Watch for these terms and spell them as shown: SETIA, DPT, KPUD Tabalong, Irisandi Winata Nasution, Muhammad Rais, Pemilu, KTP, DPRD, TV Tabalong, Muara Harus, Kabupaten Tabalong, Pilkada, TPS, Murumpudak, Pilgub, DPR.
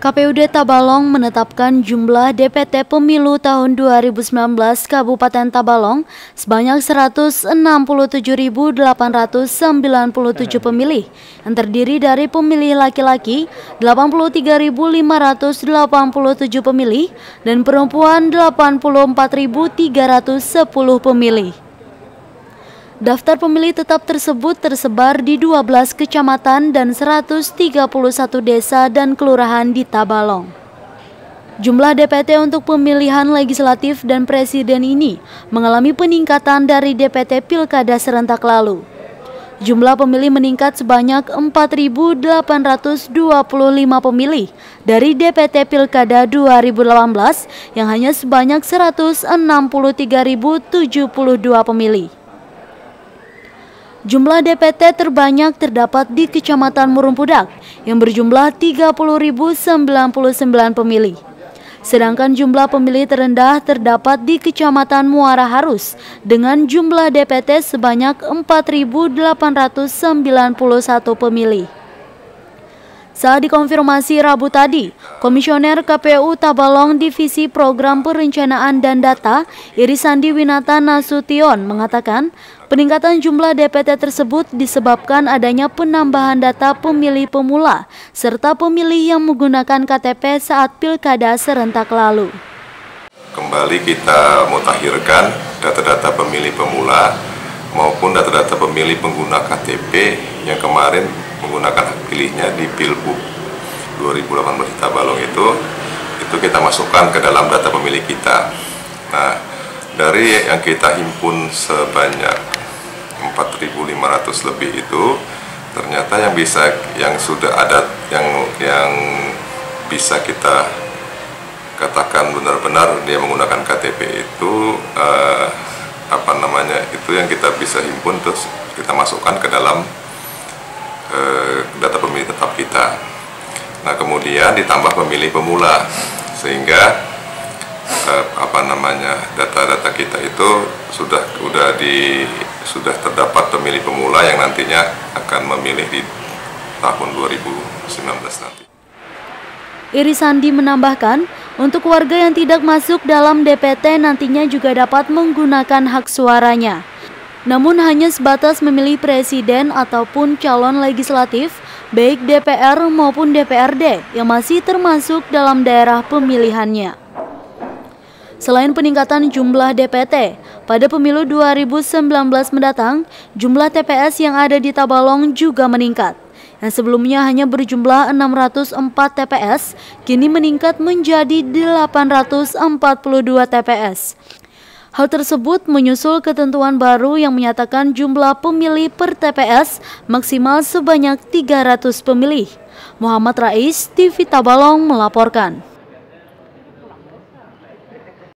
KPUD Tabalong menetapkan jumlah DPT Pemilu tahun 2019 Kabupaten Tabalong sebanyak 167.897 pemilih yang terdiri dari pemilih laki-laki 83.587 pemilih dan perempuan 84.310 pemilih. Daftar pemilih tetap tersebut tersebar di 12 kecamatan dan 131 desa dan kelurahan di Tabalong. Jumlah DPT untuk pemilihan legislatif dan presiden ini mengalami peningkatan dari DPT Pilkada serentak lalu. Jumlah pemilih meningkat sebanyak 4.825 pemilih dari DPT Pilkada 2018 yang hanya sebanyak 163.072 pemilih. Jumlah DPT terbanyak terdapat di Kecamatan Murumpudak yang berjumlah 30.099 pemilih. Sedangkan jumlah pemilih terendah terdapat di Kecamatan Muara Harus dengan jumlah DPT sebanyak 4.891 pemilih. Saat dikonfirmasi Rabu tadi, Komisioner KPU Tabalong Divisi Program Perencanaan dan Data Irisandi Winata Nasution mengatakan peningkatan jumlah DPT tersebut disebabkan adanya penambahan data pemilih pemula serta pemilih yang menggunakan KTP saat pilkada serentak lalu. Kembali kita mutakhirkan data-data pemilih pemula maupun data-data pemilih pengguna KTP yang kemarin menggunakan hak pilihnya di Pilgub 2018 di Tabalong itu kita masukkan ke dalam data pemilih kita. Nah, dari yang kita himpun sebanyak 4.500 lebih itu, ternyata yang bisa kita katakan benar-benar dia menggunakan KTP itu itu yang kita bisa himpun terus kita masukkan ke dalam data pemilih tetap kita. Nah, kemudian ditambah pemilih pemula sehingga data-data kita itu sudah terdapat pemilih pemula yang nantinya akan memilih di tahun 2019 nanti. Irisandi menambahkan, untuk warga yang tidak masuk dalam DPT nantinya juga dapat menggunakan hak suaranya. Namun hanya sebatas memilih presiden ataupun calon legislatif, baik DPR maupun DPRD yang masih termasuk dalam daerah pemilihannya. Selain peningkatan jumlah DPT, pada pemilu 2019 mendatang, jumlah TPS yang ada di Tabalong juga meningkat. Yang sebelumnya hanya berjumlah 604 TPS, kini meningkat menjadi 842 TPS. Hal tersebut menyusul ketentuan baru yang menyatakan jumlah pemilih per TPS maksimal sebanyak 300 pemilih. Muhammad Rais, TV Tabalong melaporkan.